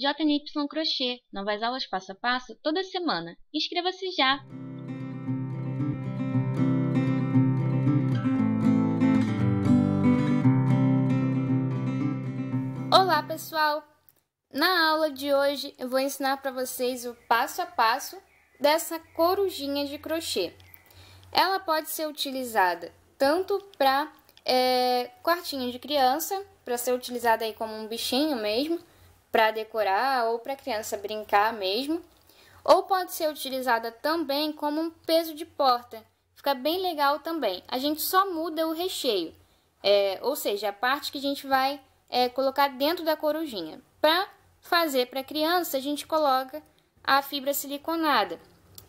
JNY Crochê, novas aulas passo a passo toda semana. Inscreva-se já! Olá pessoal! Na aula de hoje eu vou ensinar para vocês o passo a passo dessa corujinha de crochê. Ela pode ser utilizada tanto para quartinho de criança, para ser utilizada aí como um bichinho mesmo, para decorar ou para criança brincar mesmo, ou pode ser utilizada também como um peso de porta, fica bem legal também. A gente só muda o recheio, ou seja, a parte que a gente vai colocar dentro da corujinha. Para fazer para criança, a gente coloca a fibra siliconada.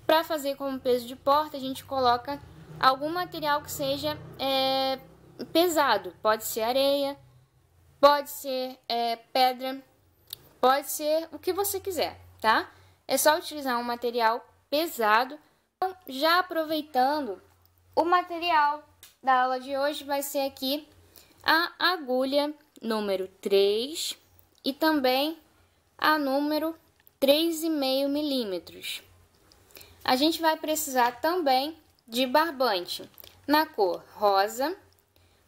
Para fazer como peso de porta, a gente coloca algum material que seja pesado. Pode ser areia, pode ser pedra, pode ser o que você quiser, tá? É só utilizar um material pesado. Então, já aproveitando, o material da aula de hoje vai ser aqui a agulha número 3 e também a número 3,5 milímetros. A gente vai precisar também de barbante na cor rosa,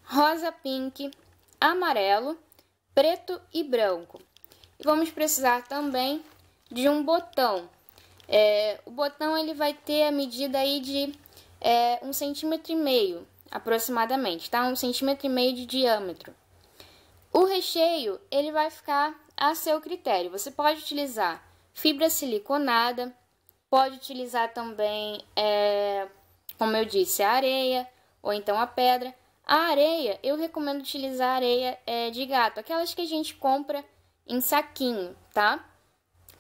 rosa pink, amarelo, preto e branco. E vamos precisar também de um botão. O botão ele vai ter a medida aí de 1,5 cm aproximadamente, tá? 1,5 cm de diâmetro. O recheio, ele vai ficar a seu critério. Você pode utilizar fibra siliconada, pode utilizar também, como eu disse, a areia ou então a pedra. A areia, eu recomendo utilizar areia de gato, aquelas que a gente compra em saquinho, tá?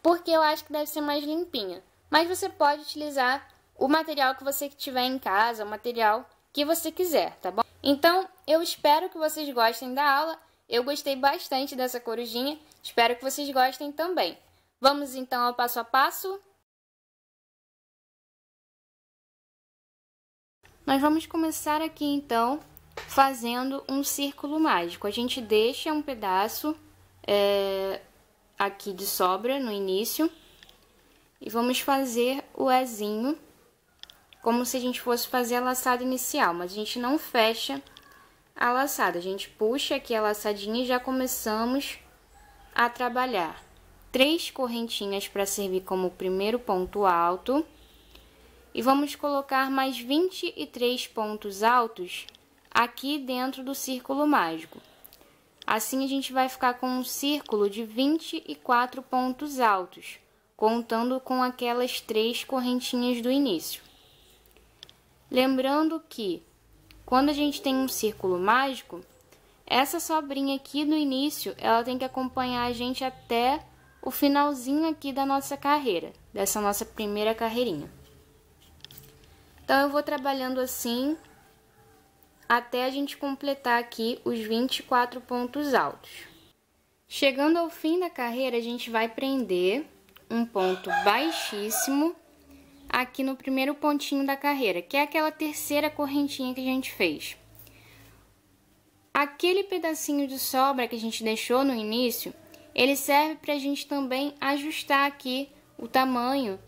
Porque eu acho que deve ser mais limpinha. Mas você pode utilizar o material que você tiver em casa, o material que você quiser, tá bom? Então, eu espero que vocês gostem da aula. Eu gostei bastante dessa corujinha, espero que vocês gostem também. Vamos então ao passo a passo? Nós vamos começar aqui então fazendo um círculo mágico. A gente deixa um pedaço aqui de sobra no início e vamos fazer o ezinho como se a gente fosse fazer a laçada inicial, mas a gente não fecha a laçada, a gente puxa aqui a laçadinha e já começamos a trabalhar. 3 correntinhas para servir como primeiro ponto alto e vamos colocar mais 23 pontos altos aqui dentro do círculo mágico. Assim a gente vai ficar com um círculo de 24 pontos altos, contando com aquelas 3 correntinhas do início. Lembrando que quando a gente tem um círculo mágico, essa sobrinha aqui no início, ela tem que acompanhar a gente até o finalzinho aqui da nossa carreira, dessa nossa primeira carreirinha. Então, eu vou trabalhando assim até a gente completar aqui os 24 pontos altos. Chegando ao fim da carreira, a gente vai prender um ponto baixíssimo aqui no primeiro pontinho da carreira, que é aquela terceira correntinha que a gente fez. Aquele pedacinho de sobra que a gente deixou no início, ele serve para a gente também ajustar aqui o tamanho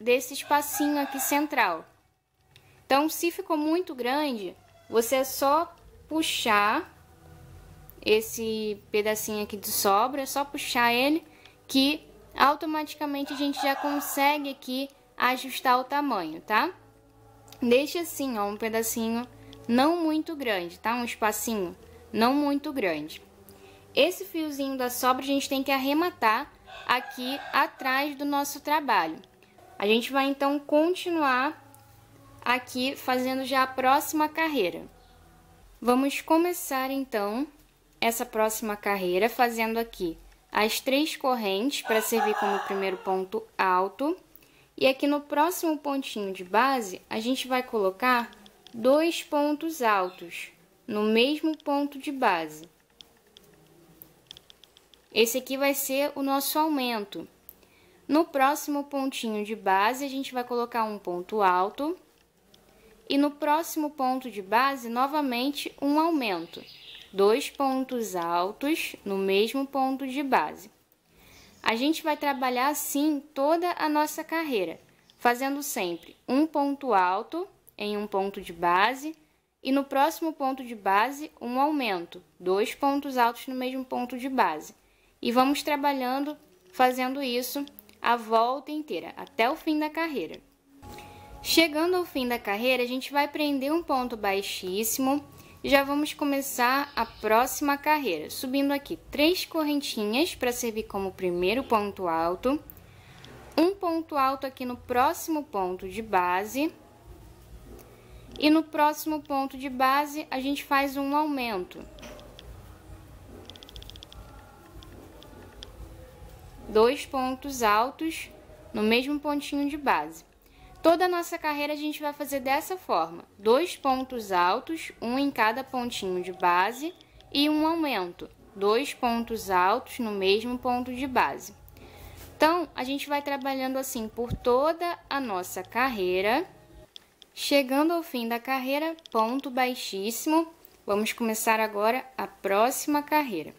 desse espacinho aqui central. Então, se ficou muito grande, você é só puxar esse pedacinho aqui de sobra, é só puxar ele, que automaticamente a gente já consegue aqui ajustar o tamanho, tá? Deixa assim, ó, um pedacinho não muito grande, tá? Um espacinho não muito grande. Esse fiozinho da sobra a gente tem que arrematar aqui atrás do nosso trabalho. A gente vai então continuar aqui fazendo já a próxima carreira. Vamos começar então essa próxima carreira fazendo aqui as 3 correntes para servir como primeiro ponto alto. E aqui no próximo pontinho de base, a gente vai colocar 2 pontos altos no mesmo ponto de base. Esse aqui vai ser o nosso aumento. No próximo pontinho de base, a gente vai colocar um ponto alto. E no próximo ponto de base, novamente, um aumento. 2 pontos altos no mesmo ponto de base. A gente vai trabalhar assim toda a nossa carreira, fazendo sempre um ponto alto em um ponto de base e no próximo ponto de base um aumento, dois pontos altos no mesmo ponto de base. E vamos trabalhando fazendo isso a volta inteira, até o fim da carreira. Chegando ao fim da carreira, a gente vai prender um ponto baixíssimo e já vamos começar a próxima carreira, subindo aqui 3 correntinhas para servir como primeiro ponto alto, um ponto alto aqui no próximo ponto de base, e no próximo ponto de base a gente faz um aumento. 2 pontos altos no mesmo pontinho de base. Toda a nossa carreira a gente vai fazer dessa forma: 2 pontos altos, um em cada pontinho de base e um aumento, 2 pontos altos no mesmo ponto de base. Então, a gente vai trabalhando assim por toda a nossa carreira. Chegando ao fim da carreira, ponto baixíssimo. Vamos começar agora a próxima carreira.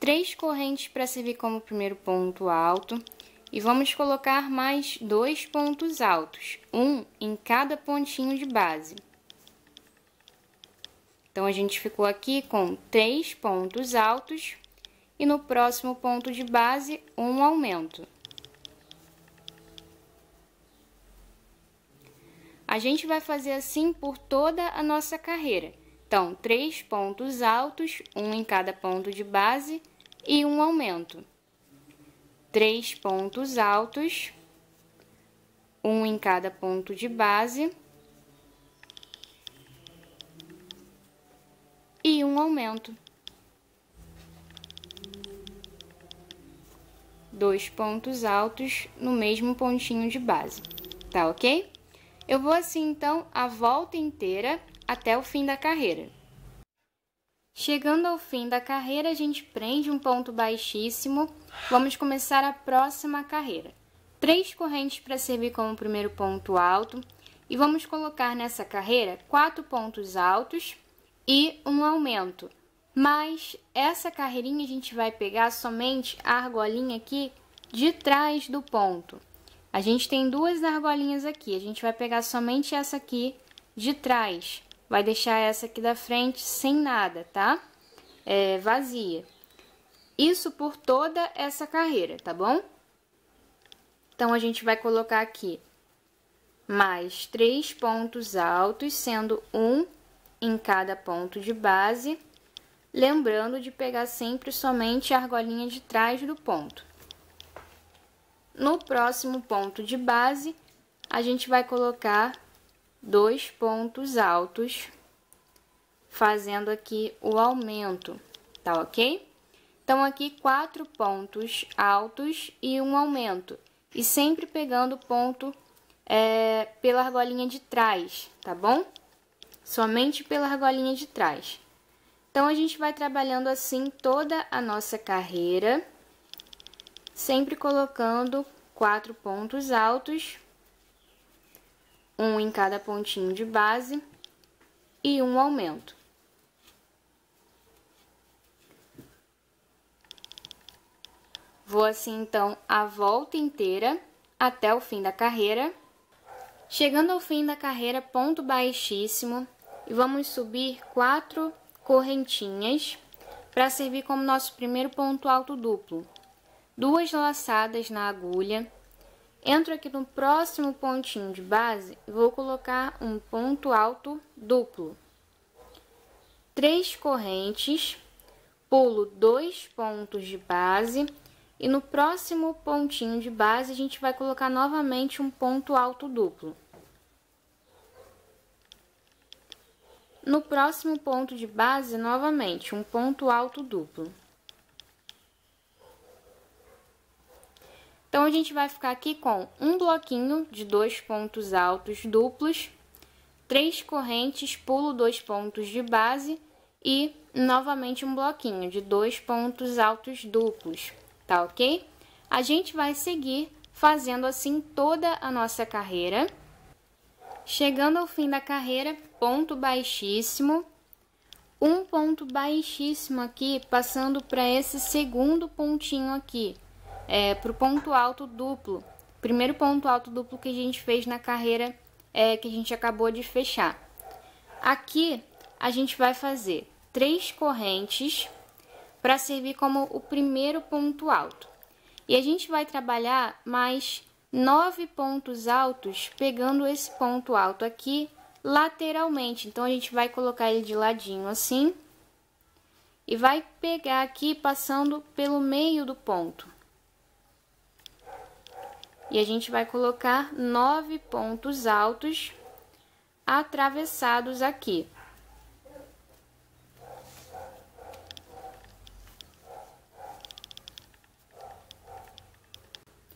3 correntes para servir como primeiro ponto alto e vamos colocar mais 2 pontos altos, um em cada pontinho de base. Então, a gente ficou aqui com 3 pontos altos e no próximo ponto de base um aumento. A gente vai fazer assim por toda a nossa carreira. Então, 3 pontos altos, um em cada ponto de base e um aumento. 3 pontos altos, um em cada ponto de base e um aumento. 2 pontos altos no mesmo pontinho de base, tá ok? Eu vou assim então a volta inteira até o fim da carreira. Chegando ao fim da carreira, a gente prende um ponto baixíssimo. Vamos começar a próxima carreira. 3 correntes para servir como primeiro ponto alto e vamos colocar nessa carreira 4 pontos altos e um aumento. Mas essa carreirinha a gente vai pegar somente a argolinha aqui de trás do ponto. A gente tem 2 argolinhas aqui, a gente vai pegar somente essa aqui de trás. Vai deixar essa aqui da frente sem nada, tá? Vazia. Isso por toda essa carreira, tá bom? Então, a gente vai colocar aqui mais 3 pontos altos, sendo um em cada ponto de base. Lembrando de pegar sempre somente a argolinha de trás do ponto. No próximo ponto de base, a gente vai colocar 2 pontos altos, fazendo aqui o aumento, tá ok? Então, aqui 4 pontos altos e um aumento, e sempre pegando o ponto pela argolinha de trás, tá bom? Somente pela argolinha de trás. Então, a gente vai trabalhando assim toda a nossa carreira, sempre colocando 4 pontos altos, um em cada pontinho de base e um aumento. Vou assim então a volta inteira até o fim da carreira. Chegando ao fim da carreira, ponto baixíssimo, e vamos subir 4 correntinhas para servir como nosso primeiro ponto alto duplo. 2 laçadas na agulha. Entro aqui no próximo pontinho de base e vou colocar um ponto alto duplo. 3 correntes, pulo 2 pontos de base e no próximo pontinho de base a gente vai colocar novamente um ponto alto duplo. No próximo ponto de base, novamente, um ponto alto duplo. Então, a gente vai ficar aqui com um bloquinho de 2 pontos altos duplos, 3 correntes, pulo 2 pontos de base e, novamente, um bloquinho de 2 pontos altos duplos, tá ok? A gente vai seguir fazendo assim toda a nossa carreira. Chegando ao fim da carreira, ponto baixíssimo, um ponto baixíssimo aqui, passando para esse segundo pontinho aqui. pro ponto alto duplo. Primeiro ponto alto duplo que a gente fez na carreira que a gente acabou de fechar. Aqui a gente vai fazer 3 correntes para servir como o primeiro ponto alto. E a gente vai trabalhar mais 9 pontos altos pegando esse ponto alto aqui lateralmente. Então, a gente vai colocar ele de ladinho assim e vai pegar aqui passando pelo meio do ponto. E a gente vai colocar 9 pontos altos atravessados aqui.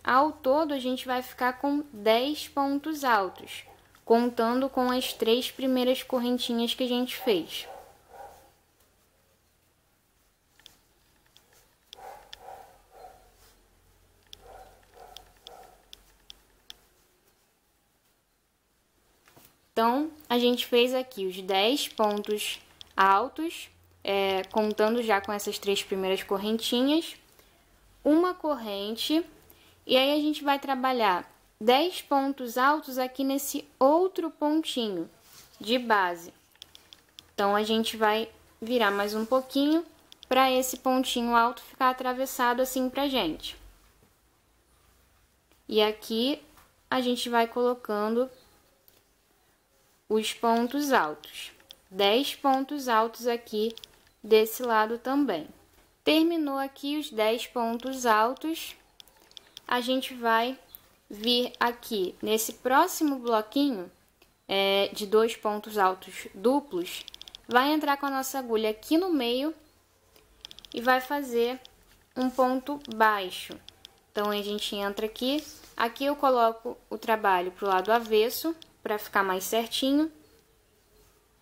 Ao todo, a gente vai ficar com 10 pontos altos, contando com as 3 primeiras correntinhas que a gente fez. Então, a gente fez aqui os 10 pontos altos, contando já com essas 3 primeiras correntinhas, uma corrente. E aí, a gente vai trabalhar 10 pontos altos aqui nesse outro pontinho de base. Então, a gente vai virar mais um pouquinho para esse pontinho alto ficar atravessado assim pra gente. E aqui, a gente vai colocando os pontos altos. 10 pontos altos aqui desse lado também. Terminou aqui os 10 pontos altos. A gente vai vir aqui nesse próximo bloquinho de 2 pontos altos duplos, vai entrar com a nossa agulha aqui no meio e vai fazer um ponto baixo. Então, a gente entra aqui, aqui eu coloco o trabalho pro lado avesso, para ficar mais certinho,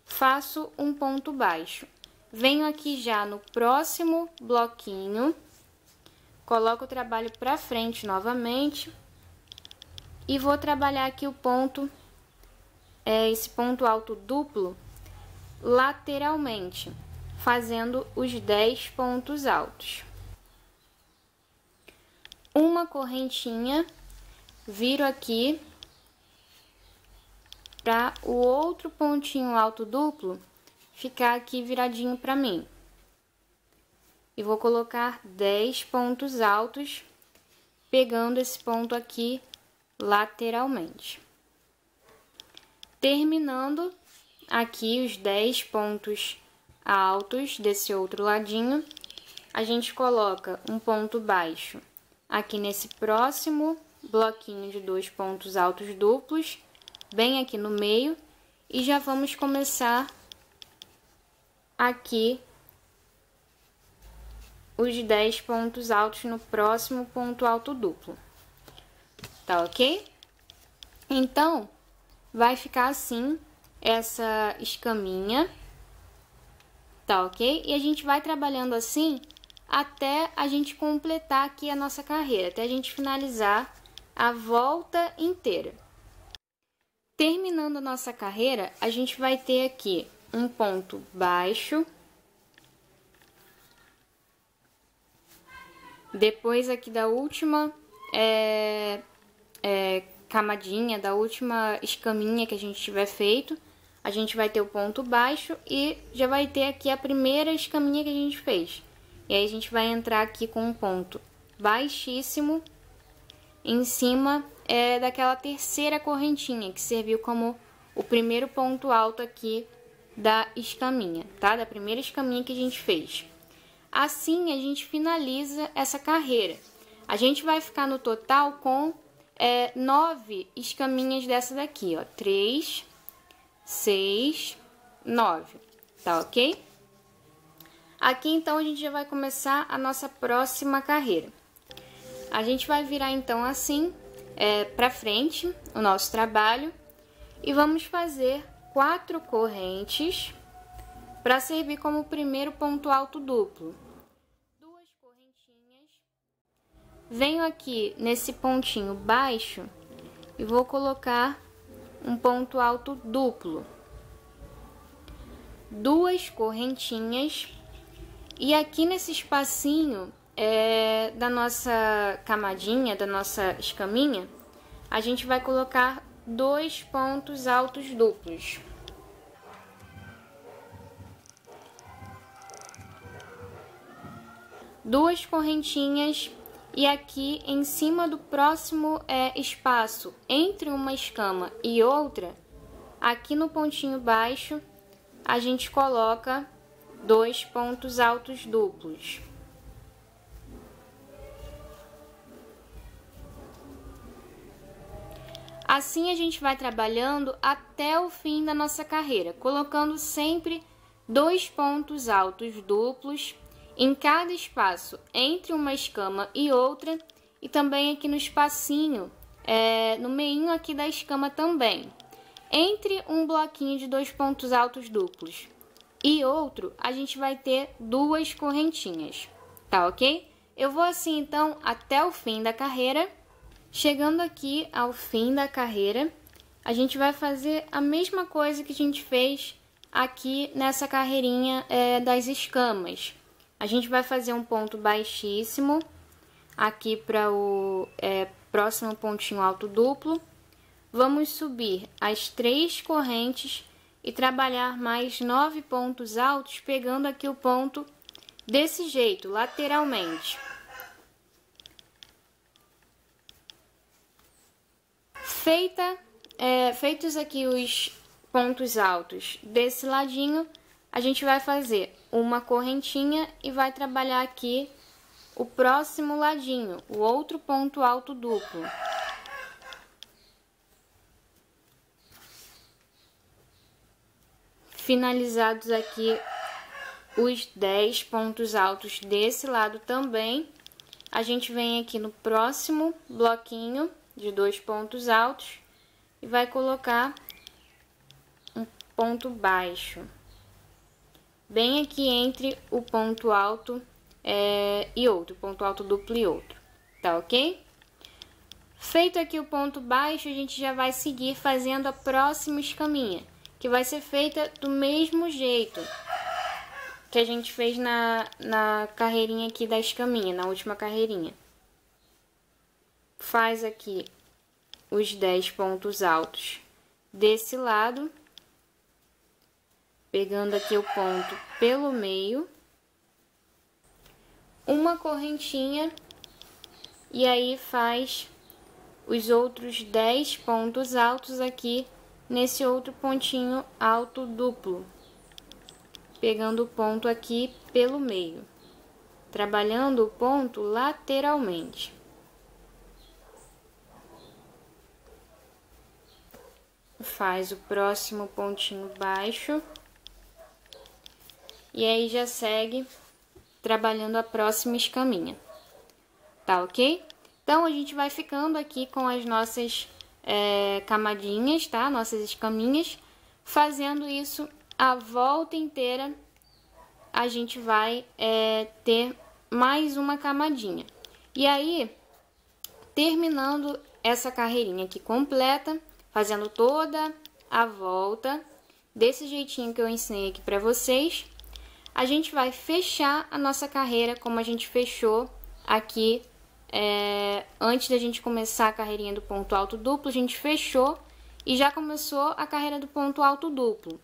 faço um ponto baixo. Venho aqui já no próximo bloquinho, coloco o trabalho para frente novamente e vou trabalhar aqui o ponto, esse ponto alto duplo, lateralmente, fazendo os 10 pontos altos. Uma correntinha, viro aqui para o outro pontinho alto duplo ficar aqui viradinho para mim. E vou colocar 10 pontos altos, pegando esse ponto aqui lateralmente. Terminando aqui os 10 pontos altos desse outro ladinho, a gente coloca um ponto baixo aqui nesse próximo bloquinho de 2 pontos altos duplos, bem aqui no meio, e já vamos começar aqui os 10 pontos altos no próximo ponto alto duplo. Tá ok? Então, vai ficar assim essa escaminha. Tá ok? E a gente vai trabalhando assim até a gente completar aqui a nossa carreira, até a gente finalizar a volta inteira. Terminando a nossa carreira, a gente vai ter aqui um ponto baixo. Depois aqui da última camadinha, da última escaminha que a gente tiver feito, a gente vai ter o ponto baixo e já vai ter aqui a primeira escaminha que a gente fez. E aí, a gente vai entrar aqui com um ponto baixíssimo em cima daquela terceira correntinha que serviu como o primeiro ponto alto aqui da escaminha, tá? Da primeira escaminha que a gente fez. Assim, a gente finaliza essa carreira. A gente vai ficar no total com 9 escaminhas dessa daqui, ó. 3, 6, 9, tá ok? Aqui, então, a gente já vai começar a nossa próxima carreira. A gente vai virar, então, assim, pra frente, o nosso trabalho. E vamos fazer 4 correntes para servir como o primeiro ponto alto duplo. 2 correntinhas. Venho aqui nesse pontinho baixo e vou colocar um ponto alto duplo. 2 correntinhas. E aqui nesse espacinho da nossa camadinha, da nossa escaminha, a gente vai colocar 2 pontos altos duplos. Duas correntinhas, e aqui em cima do próximo espaço entre uma escama e outra, aqui no pontinho baixo, a gente coloca 2 pontos altos duplos. Assim a gente vai trabalhando até o fim da nossa carreira, colocando sempre 2 pontos altos duplos em cada espaço entre uma escama e outra, e também aqui no espacinho, no meinho aqui da escama também. Entre um bloquinho de 2 pontos altos duplos e outro, a gente vai ter 2 correntinhas, tá ok? Eu vou assim então até o fim da carreira. Chegando aqui ao fim da carreira, a gente vai fazer a mesma coisa que a gente fez aqui nessa carreirinha das escamas. A gente vai fazer um ponto baixíssimo aqui para o próximo pontinho alto duplo. Vamos subir as 3 correntes e trabalhar mais 9 pontos altos, pegando aqui o ponto desse jeito, lateralmente. Feitos aqui os pontos altos desse ladinho, a gente vai fazer uma correntinha e vai trabalhar aqui o próximo ladinho, o outro ponto alto duplo. Finalizados aqui os 10 pontos altos desse lado também, a gente vem aqui no próximo bloquinho de 2 pontos altos e vai colocar um ponto baixo. Bem aqui entre o ponto alto e outro, ponto alto duplo e outro, tá ok? Feito aqui o ponto baixo, a gente já vai seguir fazendo a próxima escaminha, que vai ser feita do mesmo jeito que a gente fez na carreirinha aqui da escaminha, na última carreirinha. Faz aqui os 10 pontos altos desse lado, pegando aqui o ponto pelo meio, uma correntinha, e aí faz os outros 10 pontos altos aqui nesse outro pontinho alto duplo, pegando o ponto aqui pelo meio, trabalhando o ponto lateralmente. Faz o próximo pontinho baixo. E aí, já segue trabalhando a próxima escaminha, tá ok? Então, a gente vai ficando aqui com as nossas camadinhas, tá? Nossas escaminhas. Fazendo isso a volta inteira, a gente vai ter mais uma camadinha. E aí, terminando essa carreirinha aqui completa, fazendo toda a volta, desse jeitinho que eu ensinei aqui pra vocês, a gente vai fechar a nossa carreira como a gente fechou aqui antes da gente começar a carreirinha do ponto alto duplo. A gente fechou e já começou a carreira do ponto alto duplo.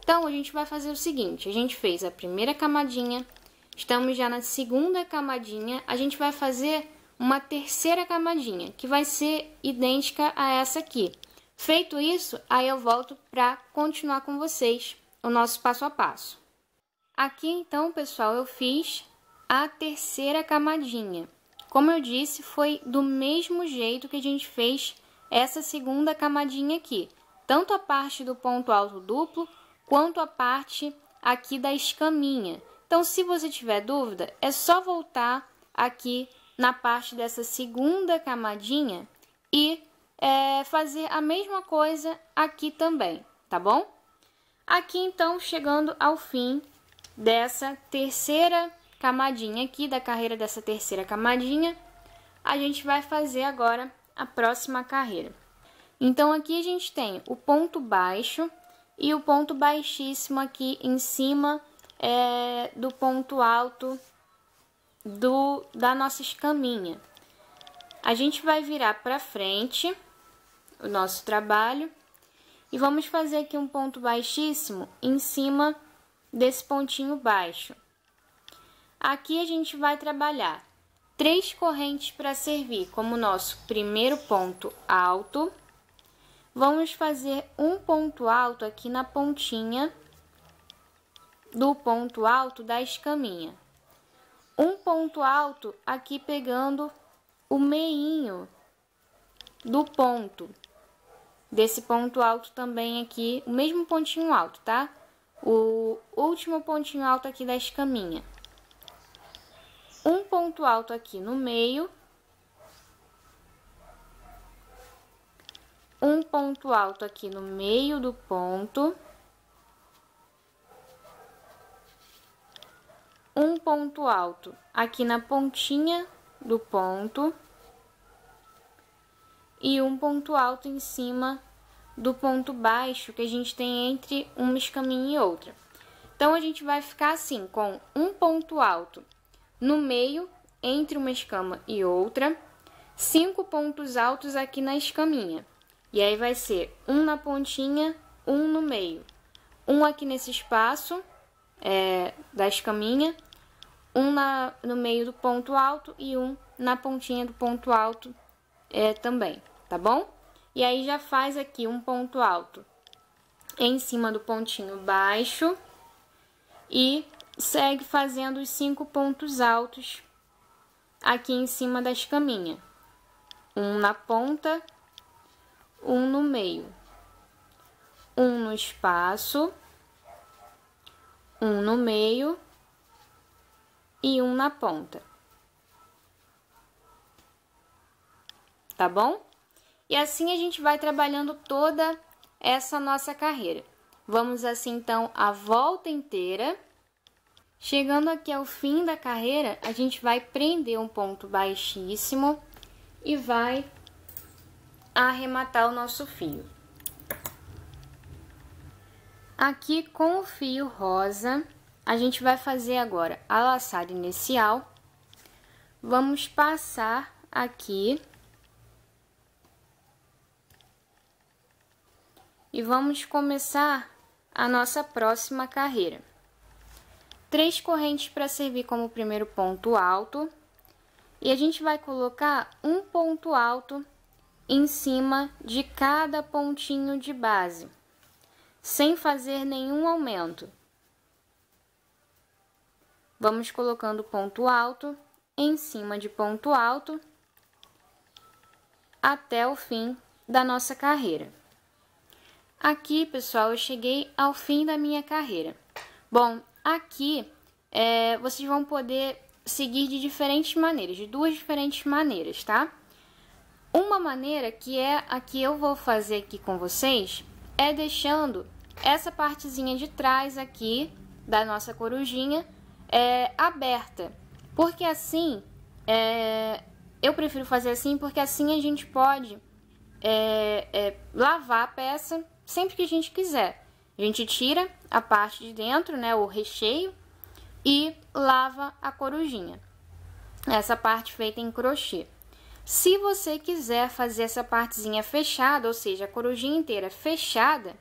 Então, a gente vai fazer o seguinte, a gente fez a primeira camadinha, estamos já na segunda camadinha, a gente vai fazer uma terceira camadinha, que vai ser idêntica a essa aqui. Feito isso, aí eu volto para continuar com vocês o nosso passo a passo. Aqui então, pessoal, eu fiz a terceira camadinha. Como eu disse, foi do mesmo jeito que a gente fez essa segunda camadinha aqui. Tanto a parte do ponto alto duplo, quanto a parte aqui da escaminha. Então, se você tiver dúvida, é só voltar aqui na parte dessa segunda camadinha e fazer a mesma coisa aqui também, tá bom? Aqui então, chegando ao fim dessa terceira camadinha aqui, da carreira dessa terceira camadinha, a gente vai fazer agora a próxima carreira. Então, aqui a gente tem o ponto baixo e o ponto baixíssimo aqui em cima do ponto alto da nossa escaminha. A gente vai virar para frente o nosso trabalho e vamos fazer aqui um ponto baixíssimo em cima desse pontinho baixo. Aqui a gente vai trabalhar 3 correntes para servir como nosso primeiro ponto alto. Vamos fazer um ponto alto aqui na pontinha do ponto alto da escaminha. Um ponto alto aqui pegando o meinho do ponto. Desse ponto alto também aqui, o mesmo pontinho alto, tá? O último pontinho alto aqui da escaminha. Um ponto alto aqui no meio. Um ponto alto aqui no meio do ponto. Um ponto alto aqui na pontinha do ponto e um ponto alto em cima do ponto baixo que a gente tem entre uma escaminha e outra. Então, a gente vai ficar assim, com um ponto alto no meio, entre uma escama e outra, 5 pontos altos aqui na escaminha. E aí, vai ser um na pontinha, um no meio, um aqui nesse espaço da escaminha, um no meio do ponto alto e um na pontinha do ponto alto também, tá bom? E aí, já faz aqui um ponto alto em cima do pontinho baixo e segue fazendo os 5 pontos altos aqui em cima da escaminha. Um na ponta, um no meio, um no espaço, um no meio e um na ponta. Tá bom? E assim a gente vai trabalhando toda essa nossa carreira. Vamos assim, então, a volta inteira. Chegando aqui ao fim da carreira, a gente vai prender um ponto baixíssimo e vai arrematar o nosso fio. Aqui com o fio rosa, a gente vai fazer agora a laçada inicial. Vamos passar aqui e vamos começar a nossa próxima carreira. 3 correntes para servir como primeiro ponto alto e a gente vai colocar um ponto alto em cima de cada pontinho de base, sem fazer nenhum aumento. Vamos colocando ponto alto em cima de ponto alto até o fim da nossa carreira. Aqui, pessoal, eu cheguei ao fim da minha carreira. Bom, aqui vocês vão poder seguir de diferentes maneiras, de duas diferentes maneiras, tá? Uma maneira, que é a que eu vou fazer aqui com vocês, é deixando essa partezinha de trás aqui da nossa corujinha aberta, porque assim eu prefiro fazer assim, porque assim a gente pode lavar a peça sempre que a gente quiser. A gente tira a parte de dentro, né, o recheio, e lava a corujinha, essa parte feita em crochê. Se você quiser fazer essa partezinha fechada, ou seja, a corujinha inteira fechada,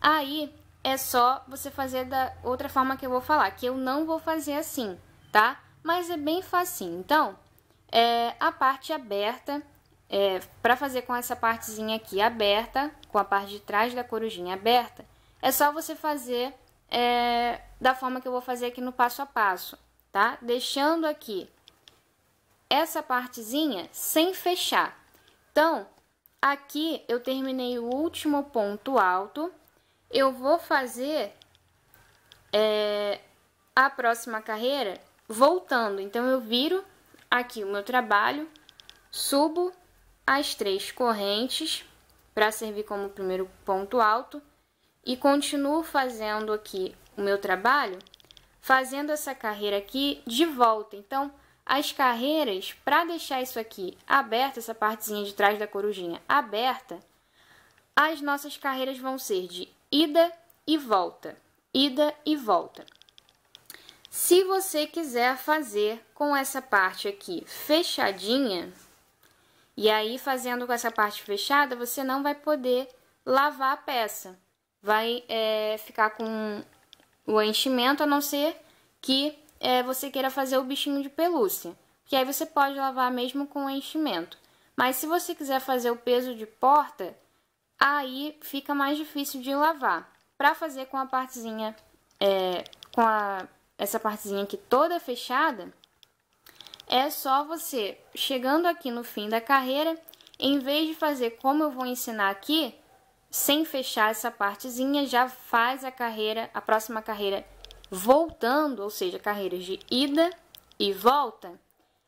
aí é só você fazer da outra forma que eu vou falar, que eu não vou fazer assim, tá? Mas é bem facinho. Então, a parte aberta, para fazer com essa partezinha aqui aberta, com a parte de trás da corujinha aberta, é só você fazer da forma que eu vou fazer aqui no passo a passo, tá? Deixando aqui essa partezinha sem fechar. Então, aqui eu terminei o último ponto alto. Eu vou fazer a próxima carreira voltando. Então, eu viro aqui o meu trabalho, subo as 3 correntes para servir como primeiro ponto alto e continuo fazendo aqui o meu trabalho, fazendo essa carreira aqui de volta. Então, as carreiras, para deixar isso aqui aberto, essa partezinha de trás da corujinha aberta, as nossas carreiras vão ser de ida e volta, ida e volta. Se você quiser fazer com essa parte aqui fechadinha, e aí fazendo com essa parte fechada, você não vai poder lavar a peça. Vai ficar com o enchimento, a não ser que você queira fazer o bichinho de pelúcia. Que aí você pode lavar mesmo com o enchimento. Mas se você quiser fazer o peso de porta, aí fica mais difícil de lavar. Pra fazer com a partezinha, essa partezinha aqui toda fechada, é só você, chegando aqui no fim da carreira, em vez de fazer como eu vou ensinar aqui, sem fechar essa partezinha, já faz a carreira, a próxima carreira voltando, ou seja, carreiras de ida e volta.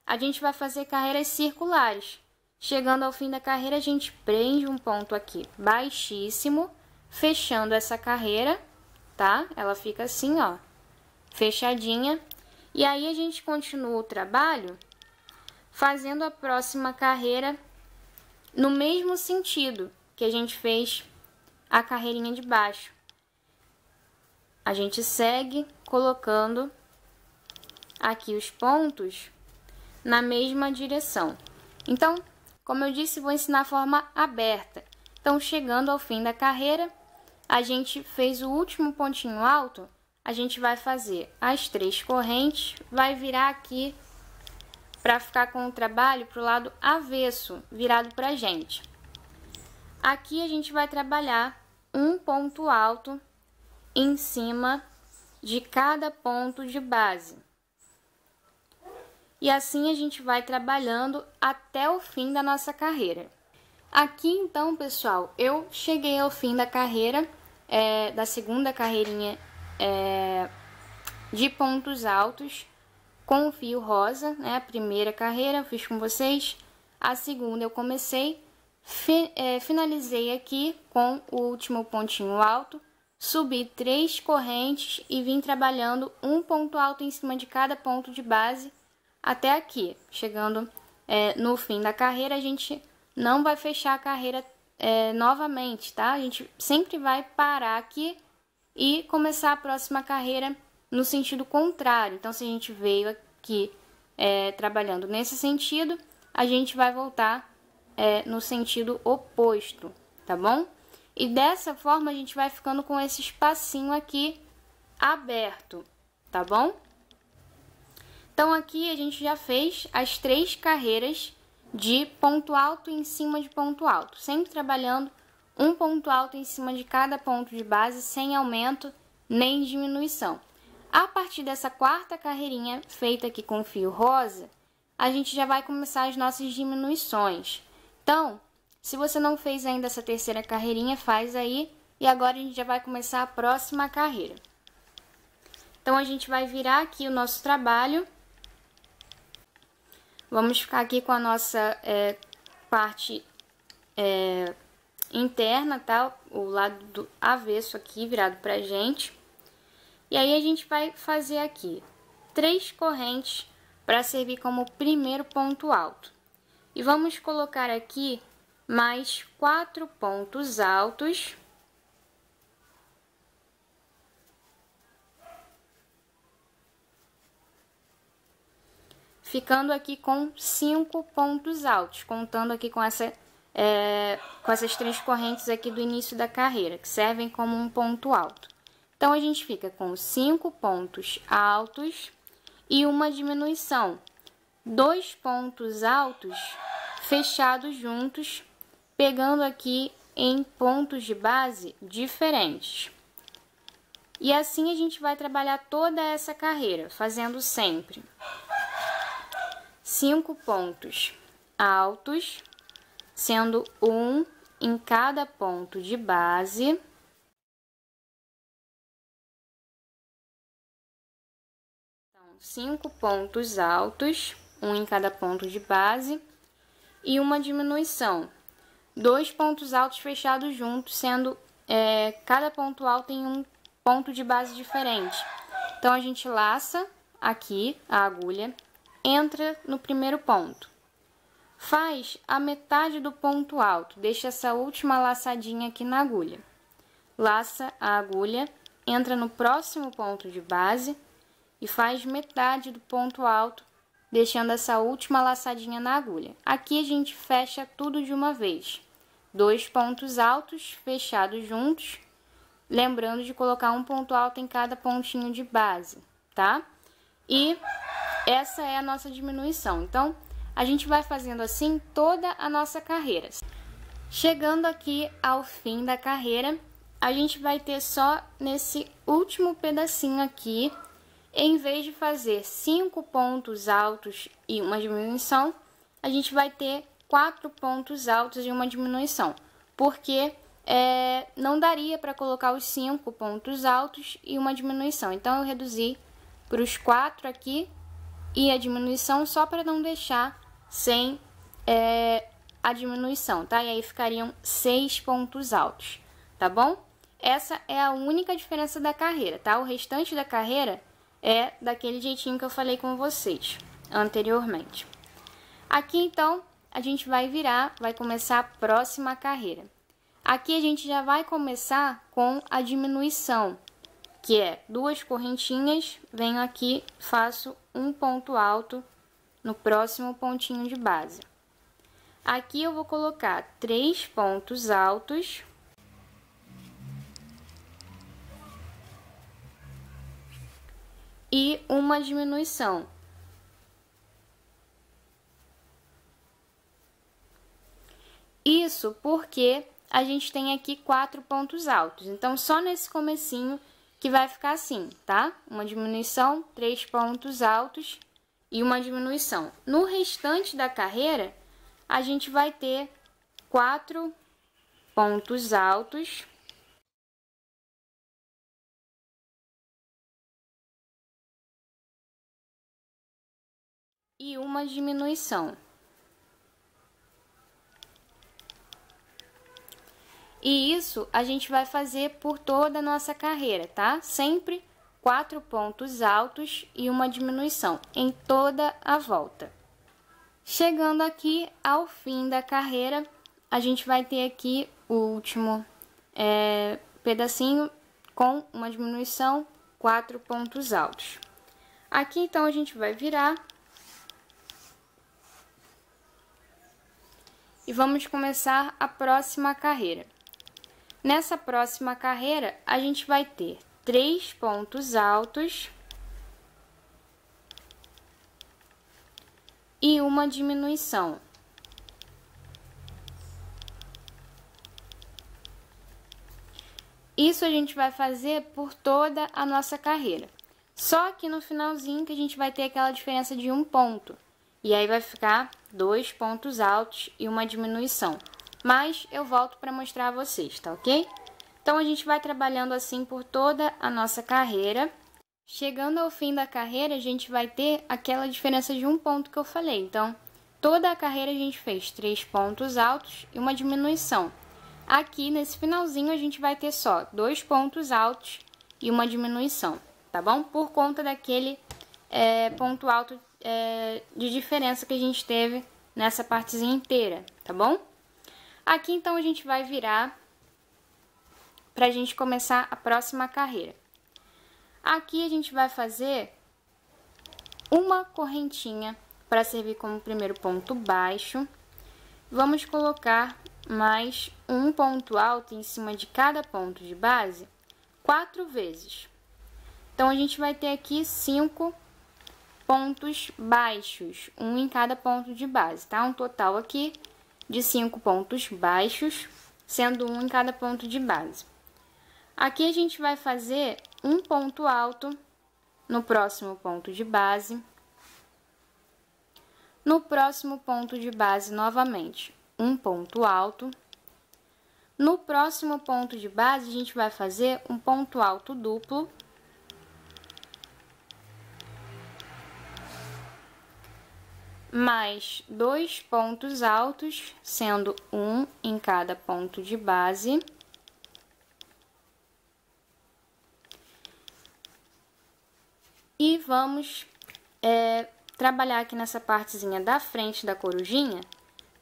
A gente vai fazer carreiras circulares. Chegando ao fim da carreira, a gente prende um ponto aqui baixíssimo, fechando essa carreira, tá? Ela fica assim, ó, fechadinha. E aí, a gente continua o trabalho fazendo a próxima carreira no mesmo sentido que a gente fez a carreirinha de baixo. A gente segue colocando aqui os pontos na mesma direção. Então, como eu disse, vou ensinar a forma aberta. Então, chegando ao fim da carreira, a gente fez o último pontinho alto, a gente vai fazer as três correntes, vai virar aqui para ficar com o trabalho para o lado avesso, virado para a gente. Aqui a gente vai trabalhar um ponto alto em cima de cada ponto de base. E assim a gente vai trabalhando até o fim da nossa carreira. Aqui então, pessoal, eu cheguei ao fim da carreira, da segunda carreirinha de pontos altos com o fio rosa, né? A primeira carreira eu fiz com vocês, a segunda eu comecei, finalizei aqui com o último pontinho alto, subi três correntes e vim trabalhando um ponto alto em cima de cada ponto de base, até aqui. Chegando no fim da carreira, a gente não vai fechar a carreira novamente, tá? A gente sempre vai parar aqui e começar a próxima carreira no sentido contrário. Então, se a gente veio aqui trabalhando nesse sentido, a gente vai voltar no sentido oposto, tá bom? E dessa forma, a gente vai ficando com esse espacinho aqui aberto, tá bom? Então, aqui a gente já fez as três carreiras de ponto alto em cima de ponto alto. Sempre trabalhando um ponto alto em cima de cada ponto de base, sem aumento nem diminuição. A partir dessa quarta carreirinha, feita aqui com fio rosa, a gente já vai começar as nossas diminuições. Então, se você não fez ainda essa terceira carreirinha, faz aí. E agora a gente já vai começar a próxima carreira. Então, a gente vai virar aqui o nosso trabalho. Vamos ficar aqui com a nossa parte interna, tá? O lado do avesso aqui, virado pra gente. E aí, a gente vai fazer aqui três correntes para servir como primeiro ponto alto. E vamos colocar aqui mais quatro pontos altos. Ficando aqui com cinco pontos altos, contando aqui com essas três correntes aqui do início da carreira, que servem como um ponto alto. Então, a gente fica com cinco pontos altos e uma diminuição. Dois pontos altos fechados juntos, pegando aqui em pontos de base diferentes. E assim a gente vai trabalhar toda essa carreira, fazendo sempre cinco pontos altos, sendo um em cada ponto de base. Então, cinco pontos altos, um em cada ponto de base e uma diminuição. Dois pontos altos fechados juntos, sendo cada ponto alto em um ponto de base diferente. Então, a gente laça aqui a agulha, entra no primeiro ponto, faz a metade do ponto alto, deixa essa última laçadinha aqui na agulha, laça a agulha, entra no próximo ponto de base e faz metade do ponto alto, deixando essa última laçadinha na agulha. Aqui a gente fecha tudo de uma vez. 2 pontos altos fechados juntos, lembrando de colocar um ponto alto em cada pontinho de base, tá? E essa é a nossa diminuição. Então, a gente vai fazendo assim toda a nossa carreira. Chegando aqui ao fim da carreira, a gente vai ter só nesse último pedacinho aqui, em vez de fazer 5 pontos altos e uma diminuição, a gente vai ter 4 pontos altos e uma diminuição, porque não daria para colocar os 5 pontos altos e uma diminuição. Então, eu reduzi para os 4 aqui e a diminuição só para não deixar sem a diminuição, tá? E aí ficariam 6 pontos altos, tá bom? Essa é a única diferença da carreira, tá? O restante da carreira é daquele jeitinho que eu falei com vocês anteriormente. Aqui, então, a gente vai virar, vai começar a próxima carreira. Aqui a gente já vai começar com a diminuição, que é 2 correntinhas, venho aqui, faço um ponto alto no próximo pontinho de base. Aqui eu vou colocar 3 pontos altos. E uma diminuição. Isso porque a gente tem aqui 4 pontos altos. Então, só nesse comecinho que vai ficar assim, tá? Uma diminuição, 3 pontos altos e uma diminuição. No restante da carreira, a gente vai ter 4 pontos altos e uma diminuição. E isso a gente vai fazer por toda a nossa carreira, tá? Sempre 4 pontos altos e uma diminuição em toda a volta. Chegando aqui ao fim da carreira, a gente vai ter aqui o último pedacinho com uma diminuição, 4 pontos altos. Aqui, então, a gente vai virar e vamos começar a próxima carreira. Nessa próxima carreira, a gente vai ter 3 pontos altos e uma diminuição. Isso a gente vai fazer por toda a nossa carreira. Só que no finalzinho que a gente vai ter aquela diferença de 1 ponto. E aí vai ficar 2 pontos altos e uma diminuição. Mas eu volto para mostrar a vocês, tá ok? Então, a gente vai trabalhando assim por toda a nossa carreira. Chegando ao fim da carreira, a gente vai ter aquela diferença de 1 ponto que eu falei. Então, toda a carreira a gente fez 3 pontos altos e uma diminuição. Aqui, nesse finalzinho, a gente vai ter só 2 pontos altos e uma diminuição, tá bom? Por conta daquele ponto alto de diferença que a gente teve nessa partezinha inteira, tá bom? Aqui, então, a gente vai virar pra gente começar a próxima carreira. Aqui a gente vai fazer uma correntinha para servir como primeiro ponto baixo. Vamos colocar mais um ponto alto em cima de cada ponto de base 4 vezes. Então, a gente vai ter aqui 5 pontos baixos, um em cada ponto de base, tá? Um total aqui de 5 pontos baixos, sendo um em cada ponto de base. Aqui a gente vai fazer um ponto alto no próximo ponto de base, no próximo ponto de base novamente um ponto alto, no próximo ponto de base a gente vai fazer um ponto alto duplo, mais 2 pontos altos, sendo um em cada ponto de base. E vamos trabalhar aqui nessa partezinha da frente da corujinha,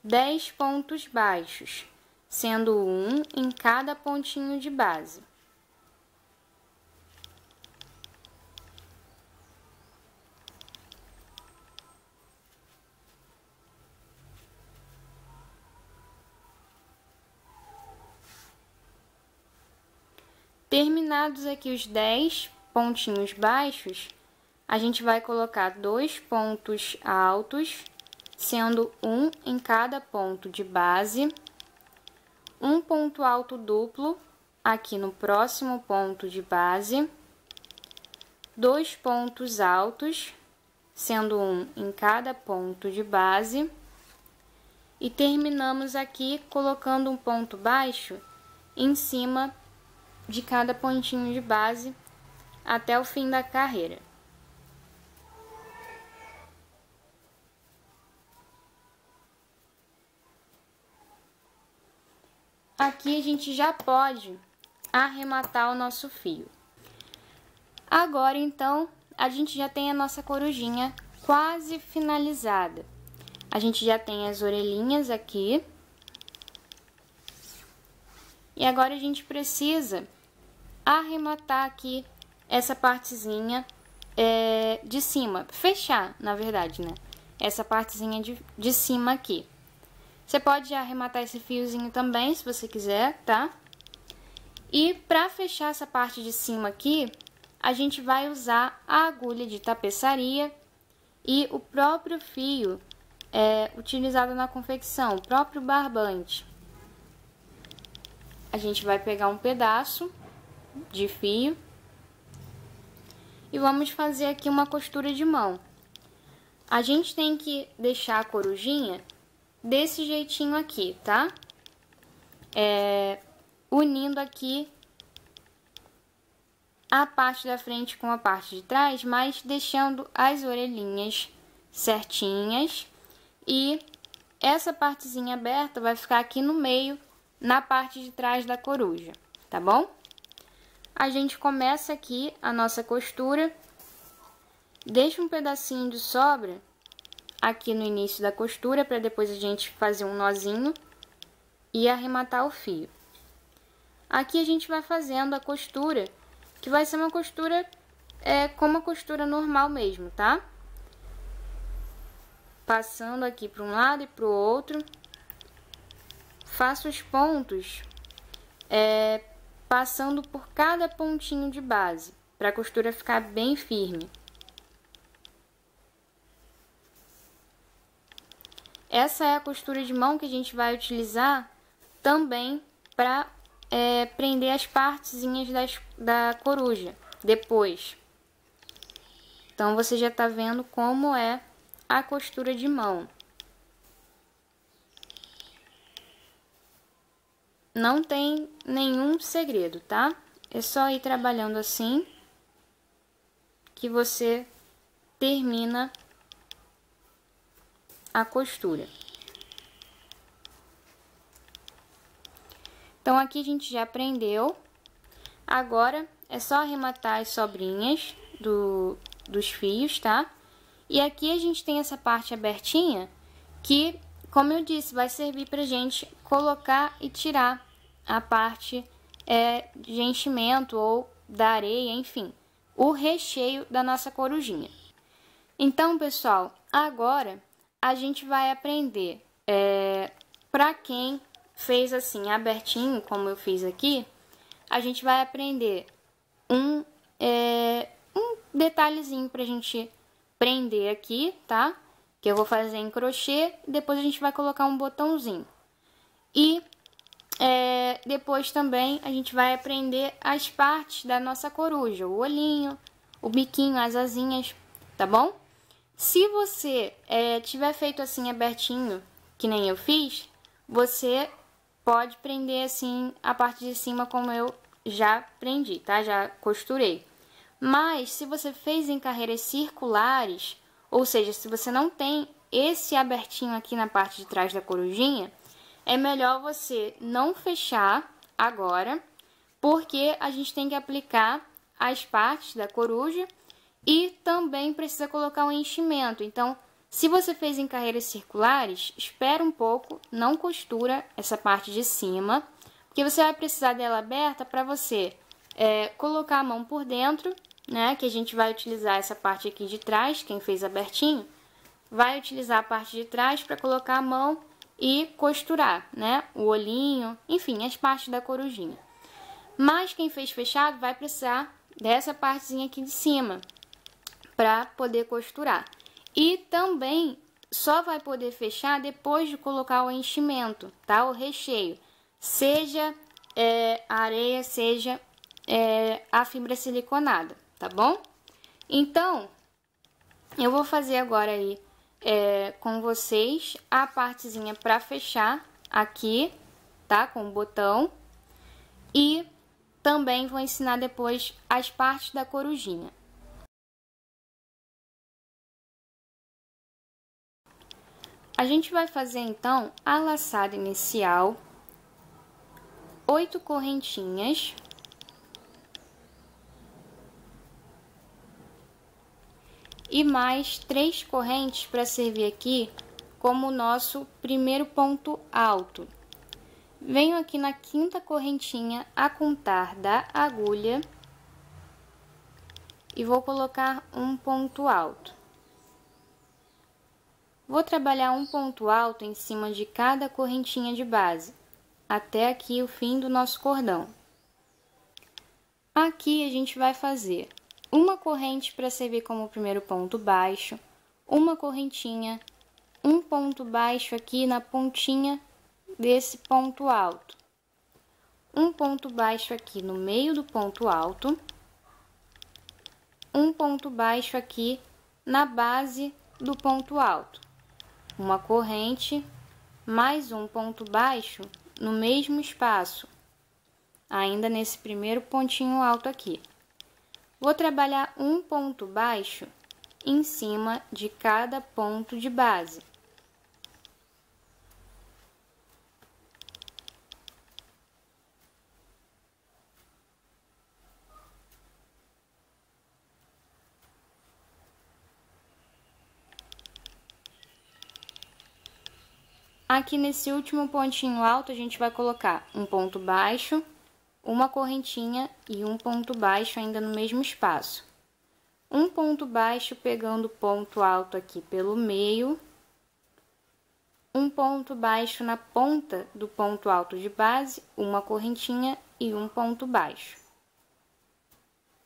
10 pontos baixos, sendo um em cada pontinho de base. Terminados aqui os 10 pontinhos baixos, a gente vai colocar 2 pontos altos, sendo um em cada ponto de base, um ponto alto duplo aqui no próximo ponto de base, 2 pontos altos, sendo um em cada ponto de base, e terminamos aqui colocando um ponto baixo em cima de cada pontinho de base até o fim da carreira. Aqui a gente já pode arrematar o nosso fio. Agora, então, a gente já tem a nossa corujinha quase finalizada. A gente já tem as orelhinhas aqui. E agora a gente precisa arrematar aqui essa partezinha de cima. Fechar, na verdade, né? Essa partezinha de cima aqui. Você pode arrematar esse fiozinho também, se você quiser, tá? E pra fechar essa parte de cima aqui, a gente vai usar a agulha de tapeçaria e o próprio fio utilizado na confecção, o próprio barbante. A gente vai pegar um pedaço de fio e vamos fazer aqui uma costura de mão. A gente tem que deixar a corujinha desse jeitinho aqui, tá? Unindo aqui a parte da frente com a parte de trás, mas deixando as orelhinhas certinhas. E essa partezinha aberta vai ficar aqui no meio, na parte de trás da coruja, tá bom? A gente começa aqui a nossa costura, deixa um pedacinho de sobra aqui no início da costura, para depois a gente fazer um nozinho e arrematar o fio. Aqui a gente vai fazendo a costura, que vai ser uma costura como a costura normal mesmo, tá? Passando aqui para um lado e para o outro. Faço os pontos passando por cada pontinho de base, para a costura ficar bem firme. Essa é a costura de mão que a gente vai utilizar também para prender as partezinhas da coruja depois. Então, você já tá vendo como é a costura de mão. Não tem nenhum segredo, tá? É só ir trabalhando assim que você termina a costura. Então, aqui a gente já prendeu. Agora, é só arrematar as sobrinhas dos fios, tá? E aqui a gente tem essa parte abertinha que, como eu disse, vai servir pra gente colocar e tirar a parte de enchimento ou da areia, enfim, o recheio da nossa corujinha. Então, pessoal, agora a gente vai aprender pra quem fez assim abertinho, como eu fiz aqui, a gente vai aprender um detalhezinho pra gente prender aqui, tá? Que eu vou fazer em crochê, depois a gente vai colocar um botãozinho. E depois também a gente vai aprender as partes da nossa coruja, o olhinho, o biquinho, as asinhas, tá bom? Se você tiver feito assim abertinho, que nem eu fiz, você pode prender assim a parte de cima como eu já prendi, tá? Já costurei. Mas se você fez em carreiras circulares, ou seja, se você não tem esse abertinho aqui na parte de trás da corujinha, é melhor você não fechar agora, porque a gente tem que aplicar as partes da coruja e também precisa colocar um enchimento. Então, se você fez em carreiras circulares, espera um pouco, não costura essa parte de cima, porque você vai precisar dela aberta para você colocar a mão por dentro, né? Que a gente vai utilizar essa parte aqui de trás, quem fez abertinho, vai utilizar a parte de trás para colocar a mão e costurar, né? O olhinho, enfim, as partes da corujinha. Mas quem fez fechado vai precisar dessa partezinha aqui de cima para poder costurar. E também só vai poder fechar depois de colocar o enchimento, tá? O recheio, seja a areia, seja a fibra siliconada, tá bom? Então, eu vou fazer agora aí com vocês a partezinha para fechar aqui, tá? Com o botão. E também vou ensinar depois as partes da corujinha. A gente vai fazer então a laçada inicial, 8 correntinhas. E mais 3 correntes para servir aqui como o nosso primeiro ponto alto. Venho aqui na quinta correntinha a contar da agulha e vou colocar um ponto alto. Vou trabalhar um ponto alto em cima de cada correntinha de base, até aqui o fim do nosso cordão. Aqui a gente vai fazer uma corrente para servir como primeiro ponto baixo, uma correntinha, um ponto baixo aqui na pontinha desse ponto alto, um ponto baixo aqui no meio do ponto alto, um ponto baixo aqui na base do ponto alto, uma corrente, mais um ponto baixo no mesmo espaço, ainda nesse primeiro pontinho alto aqui. Vou trabalhar um ponto baixo em cima de cada ponto de base. Aqui nesse último pontinho alto, a gente vai colocar um ponto baixo, uma correntinha e um ponto baixo ainda no mesmo espaço. Um ponto baixo pegando o ponto alto aqui pelo meio, um ponto baixo na ponta do ponto alto de base, uma correntinha e um ponto baixo.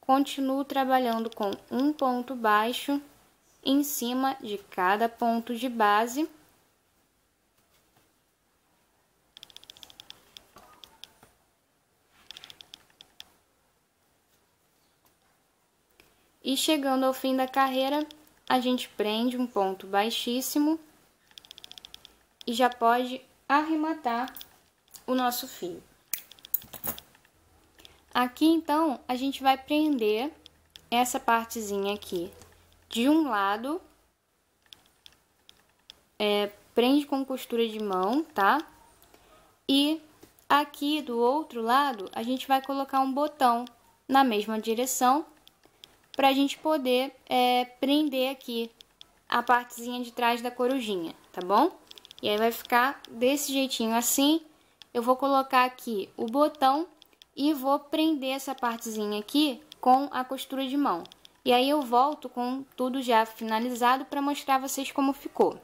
Continuo trabalhando com um ponto baixo em cima de cada ponto de base. E chegando ao fim da carreira, a gente prende um ponto baixíssimo e já pode arrematar o nosso fio. Aqui, então, a gente vai prender essa partezinha aqui de um lado, prende com costura de mão, tá? E aqui do outro lado, a gente vai colocar um botão na mesma direção, para a gente poder prender aqui a partezinha de trás da corujinha, tá bom? E aí vai ficar desse jeitinho assim. Eu vou colocar aqui o botão e vou prender essa partezinha aqui com a costura de mão. E aí eu volto com tudo já finalizado para mostrar a vocês como ficou.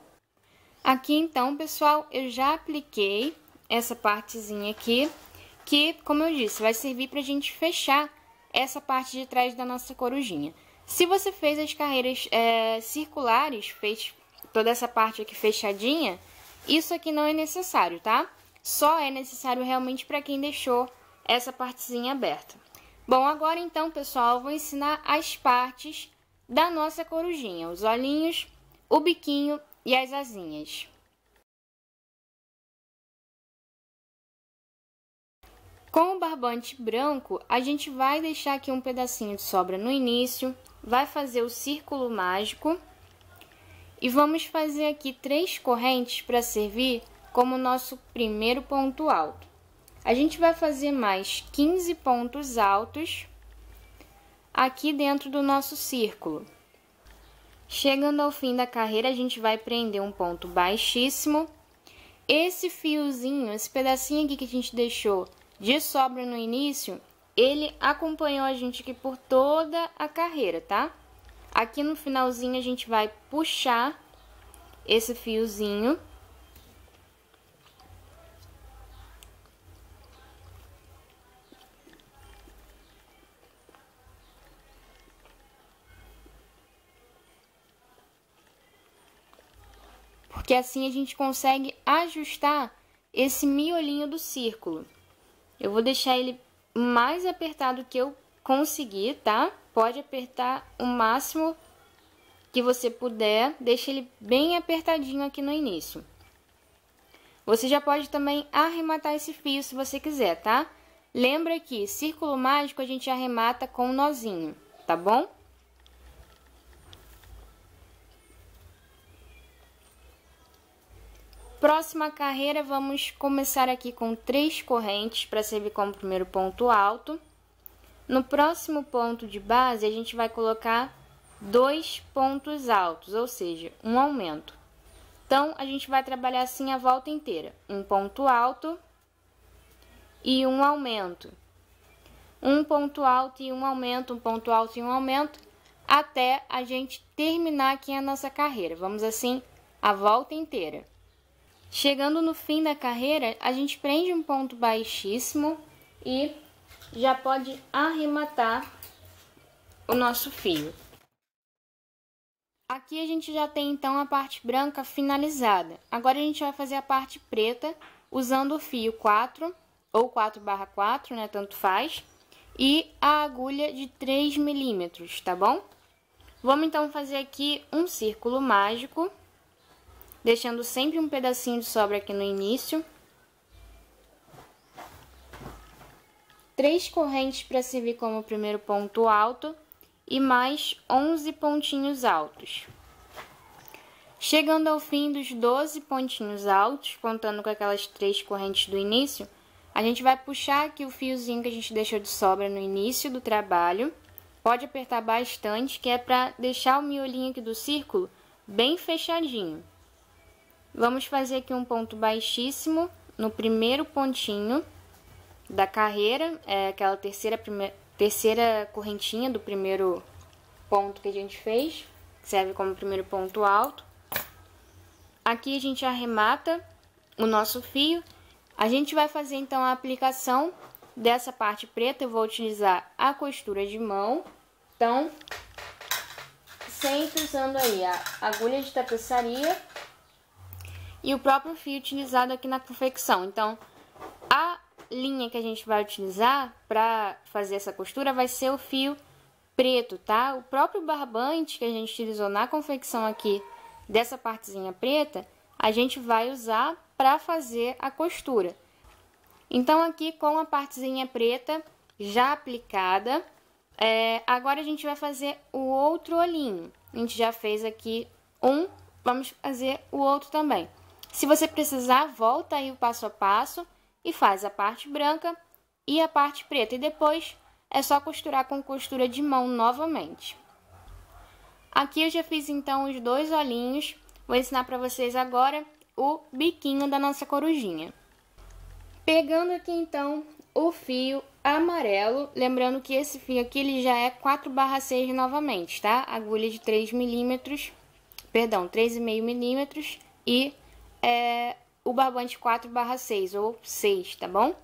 Aqui então, pessoal, eu já apliquei essa partezinha aqui, que, como eu disse, vai servir para a gente fechar essa parte de trás da nossa corujinha. Se você fez as carreiras circulares, fez toda essa parte aqui fechadinha, isso aqui não é necessário, tá? Só é necessário realmente para quem deixou essa partezinha aberta. Bom, agora então, pessoal, eu vou ensinar as partes da nossa corujinha, os olhinhos, o biquinho e as asinhas. Com o barbante branco, a gente vai deixar aqui um pedacinho de sobra no início, vai fazer o círculo mágico e vamos fazer aqui 3 correntes para servir como nosso primeiro ponto alto. A gente vai fazer mais 15 pontos altos aqui dentro do nosso círculo. Chegando ao fim da carreira, a gente vai prender um ponto baixíssimo. Esse fiozinho, esse pedacinho aqui que a gente deixou de sobra no início, ele acompanhou a gente aqui por toda a carreira, tá? Aqui no finalzinho a gente vai puxar esse fiozinho. que assim a gente consegue ajustar esse miolinho do círculo. Eu vou deixar ele mais apertado que eu conseguir, tá? Pode apertar o máximo que você puder, deixa ele bem apertadinho aqui no início. Você já pode também arrematar esse fio se você quiser, tá? Lembra que círculo mágico a gente arremata com um nozinho, tá bom? Próxima carreira, vamos começar aqui com 3 correntes para servir como primeiro ponto alto. No próximo ponto de base, a gente vai colocar 2 pontos altos, ou seja, um aumento. Então, a gente vai trabalhar assim a volta inteira. Um ponto alto e um aumento. Um ponto alto e um aumento, um ponto alto e um aumento, até a gente terminar aqui a nossa carreira. Vamos assim a volta inteira. Chegando no fim da carreira, a gente prende um ponto baixíssimo e já pode arrematar o nosso fio. Aqui a gente já tem então a parte branca finalizada. Agora a gente vai fazer a parte preta usando o fio 4 ou 4/4, né, tanto faz, e a agulha de 3 milímetros, tá bom? Vamos então fazer aqui um círculo mágico, deixando sempre um pedacinho de sobra aqui no início. 3 correntes para servir como primeiro ponto alto e mais 11 pontinhos altos. Chegando ao fim dos 12 pontinhos altos, contando com aquelas 3 correntes do início, a gente vai puxar aqui o fiozinho que a gente deixou de sobra no início do trabalho. Pode apertar bastante, que é para deixar o miolinho aqui do círculo bem fechadinho. Vamos fazer aqui um ponto baixíssimo no primeiro pontinho da carreira, é aquela terceira correntinha do primeiro ponto que a gente fez, que serve como primeiro ponto alto. Aqui a gente arremata o nosso fio. A gente vai fazer então a aplicação dessa parte preta. Eu vou utilizar a costura de mão, então sempre usando aí a agulha de tapeçaria e o próprio fio utilizado aqui na confecção. Então a linha que a gente vai utilizar para fazer essa costura vai ser o fio preto, tá? O próprio barbante que a gente utilizou na confecção aqui dessa partezinha preta, a gente vai usar para fazer a costura. Então aqui com a partezinha preta já aplicada, agora a gente vai fazer o outro olhinho. A gente já fez aqui um, vamos fazer o outro também. Se você precisar, volta aí o passo a passo e faz a parte branca e a parte preta, e depois é só costurar com costura de mão novamente. Aqui eu já fiz então os 2 olhinhos, vou ensinar para vocês agora o biquinho da nossa corujinha. Pegando aqui então o fio amarelo, lembrando que esse fio aqui ele já é 4/6 novamente, tá? Agulha de 3 milímetros, perdão, 3,5 milímetros e o barbante 4/6 ou 6, tá bom?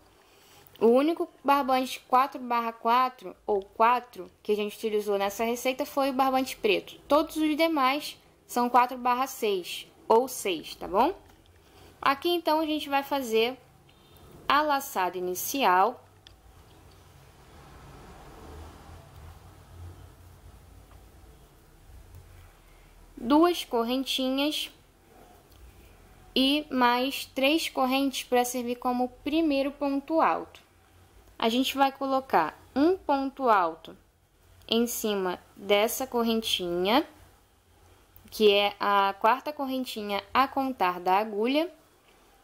O único barbante 4/4 ou 4 que a gente utilizou nessa receita foi o barbante preto. Todos os demais são 4/6 ou 6, tá bom? Aqui então a gente vai fazer a laçada inicial. Duas correntinhas e mais 3 correntes para servir como primeiro ponto alto. A gente vai colocar um ponto alto em cima dessa correntinha, que é a 4ª correntinha a contar da agulha,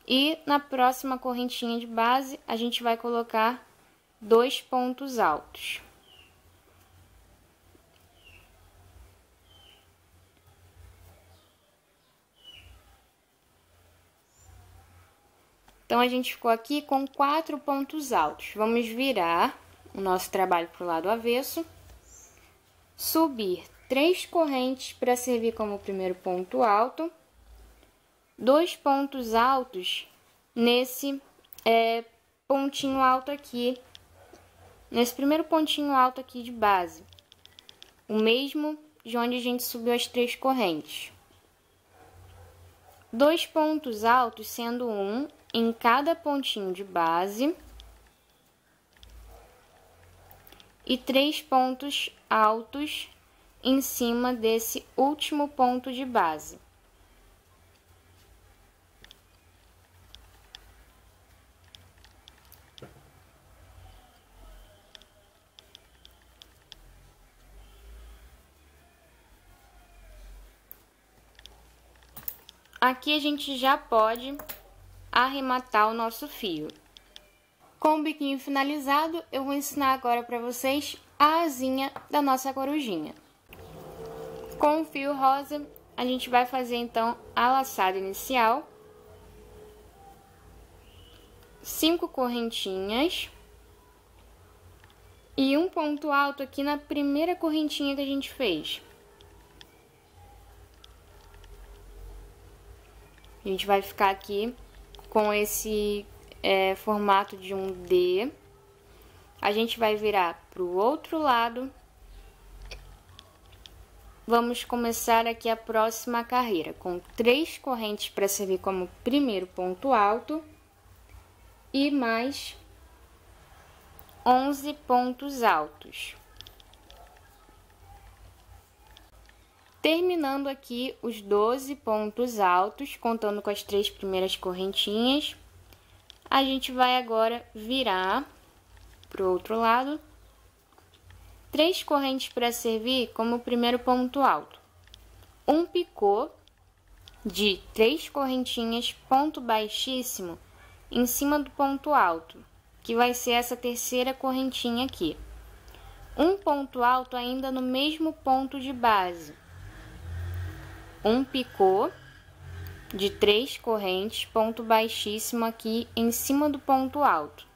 e na próxima correntinha de base a gente vai colocar 2 pontos altos. Então, a gente ficou aqui com 4 pontos altos. Vamos virar o nosso trabalho para o lado avesso. Subir 3 correntes para servir como primeiro ponto alto. 2 pontos altos nesse pontinho alto aqui. Nesse primeiro pontinho alto aqui de base. O mesmo de onde a gente subiu as 3 correntes. Dois pontos altos, sendo um em cada pontinho de base. E três pontos altos em cima desse último ponto de base. Aqui a gente já pode arrematar o nosso fio. Com o biquinho finalizado, eu vou ensinar agora para vocês a asinha da nossa corujinha. Com o fio rosa, a gente vai fazer então a laçada inicial. 5 correntinhas. E um ponto alto aqui na primeira correntinha que a gente fez. A gente vai ficar aqui com esse formato de um D. A gente vai virar para o outro lado. Vamos começar aqui a próxima carreira com 3 correntes para servir como primeiro ponto alto. E mais 11 pontos altos. Terminando aqui os 12 pontos altos, contando com as 3 primeiras correntinhas, a gente vai agora virar para o outro lado. 3 correntes para servir como primeiro ponto alto. Um picô de 3 correntinhas, ponto baixíssimo, em cima do ponto alto, que vai ser essa terceira correntinha aqui. Um ponto alto ainda no mesmo ponto de base. Um picô de 3 correntes, ponto baixíssimo aqui em cima do ponto alto.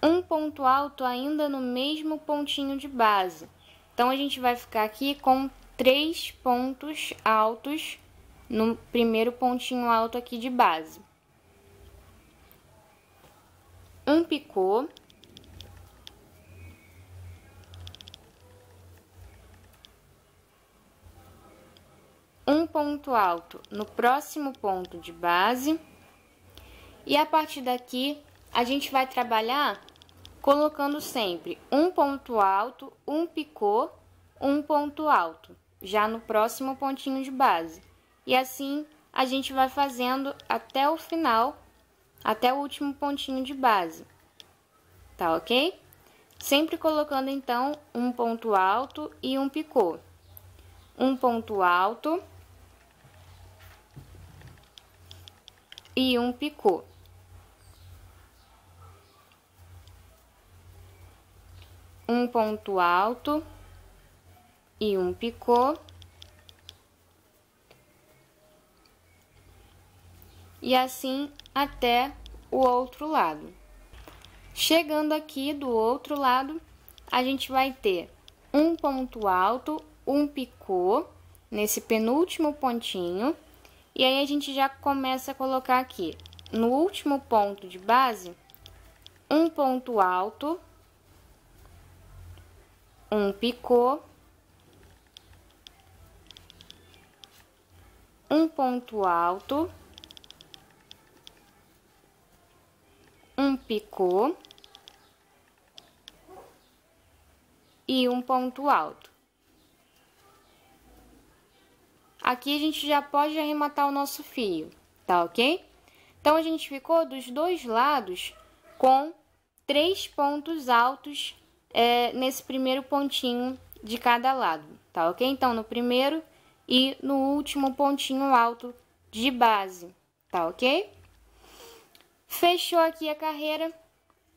Um ponto alto ainda no mesmo pontinho de base. Então, a gente vai ficar aqui com 3 pontos altos no primeiro pontinho alto aqui de base. Um picô. Um ponto alto no próximo ponto de base. E a partir daqui, a gente vai trabalhar colocando sempre um ponto alto, um picô, um ponto alto, já no próximo pontinho de base. E assim, a gente vai fazendo até o final, até o último pontinho de base. Tá ok? Sempre colocando, então, um ponto alto e um picô. Um ponto alto... e um picô. Um ponto alto e um picô. E assim até o outro lado. Chegando aqui do outro lado, a gente vai ter um ponto alto, um picô nesse penúltimo pontinho. E aí, a gente já começa a colocar aqui, no último ponto de base, um ponto alto, um picô, um ponto alto, um picô e um ponto alto. Aqui a gente já pode arrematar o nosso fio, tá ok? Então, a gente ficou dos dois lados com 3 pontos altos nesse primeiro pontinho de cada lado, tá ok? Então, no primeiro e no último pontinho alto de base, tá ok? Fechou aqui a carreira,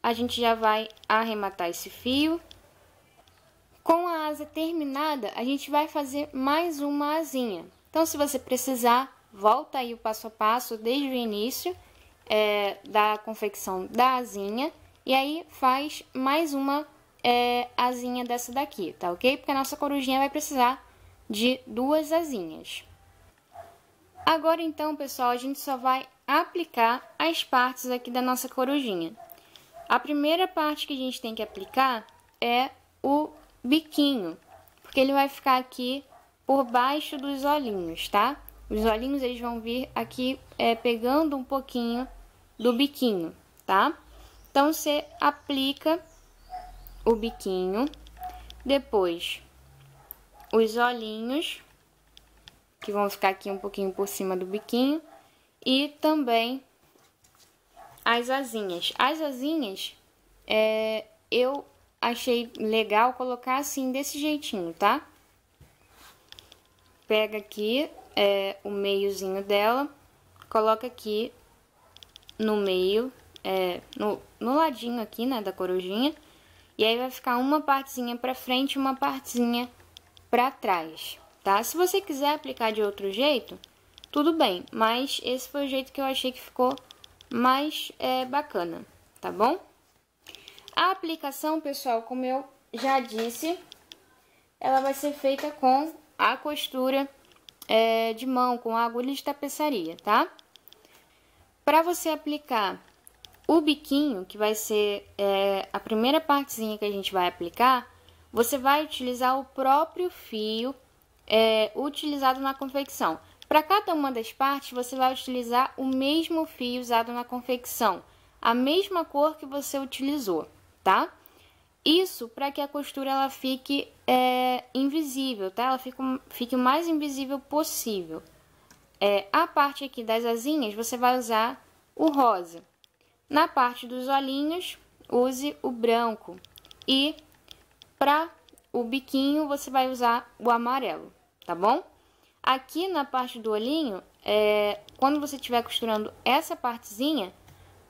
a gente já vai arrematar esse fio. Com a asa terminada, a gente vai fazer mais uma asinha. Então, se você precisar, volta aí o passo a passo desde o início da confecção da asinha. E aí, faz mais uma asinha dessa daqui, tá ok? Porque a nossa corujinha vai precisar de 2 asinhas. Agora, então, pessoal, a gente só vai aplicar as partes aqui da nossa corujinha. A primeira parte que a gente tem que aplicar é o biquinho, porque ele vai ficar aqui por baixo dos olhinhos, tá? Os olhinhos, eles vão vir aqui pegando um pouquinho do biquinho, tá? Então, você aplica o biquinho, depois os olhinhos, que vão ficar aqui um pouquinho por cima do biquinho, e também as asinhas. As asinhas, eu achei legal colocar assim, desse jeitinho, tá? Pega aqui o meiozinho dela, coloca aqui no meio, no ladinho aqui, né, da corujinha, e aí vai ficar uma partezinha pra frente e uma partezinha pra trás, tá? Se você quiser aplicar de outro jeito, tudo bem, mas esse foi o jeito que eu achei que ficou mais bacana, tá bom? A aplicação, pessoal, como eu já disse, ela vai ser feita com a costura de mão, com a agulha de tapeçaria, tá? Pra você aplicar o biquinho, que vai ser a primeira partezinha que a gente vai aplicar, você vai utilizar o próprio fio utilizado na confecção. Para cada uma das partes, você vai utilizar o mesmo fio usado na confecção, a mesma cor que você utilizou, tá? Isso para que a costura ela fique invisível, tá? Ela fique o mais invisível possível. A parte aqui das asinhas, você vai usar o rosa. Na parte dos olhinhos, use o branco. E para o biquinho, você vai usar o amarelo, tá bom? Aqui na parte do olhinho, quando você estiver costurando essa partezinha,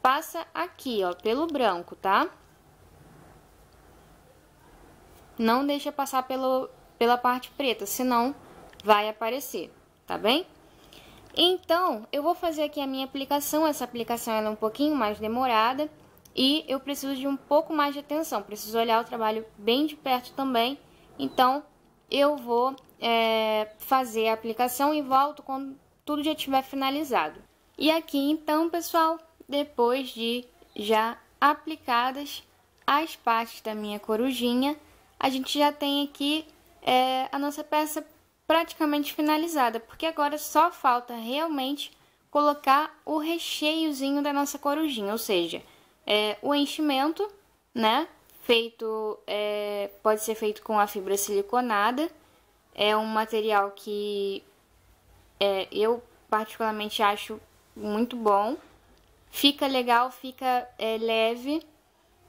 passa aqui, ó, pelo branco, tá? Não deixa passar pela parte preta, senão vai aparecer, tá bem? Então, eu vou fazer aqui a minha aplicação. Essa aplicação ela é um pouquinho mais demorada e eu preciso de um pouco mais de atenção. Preciso olhar o trabalho bem de perto também. Então, eu vou fazer a aplicação e volto quando tudo já estiver finalizado. E aqui, então, pessoal, depois de já aplicadas as partes da minha corujinha, a gente já tem aqui a nossa peça praticamente finalizada, porque agora só falta realmente colocar o recheiozinho da nossa corujinha, ou seja, o enchimento, né, feito, pode ser feito com a fibra siliconada, é um material que eu particularmente acho muito bom, fica legal, fica leve.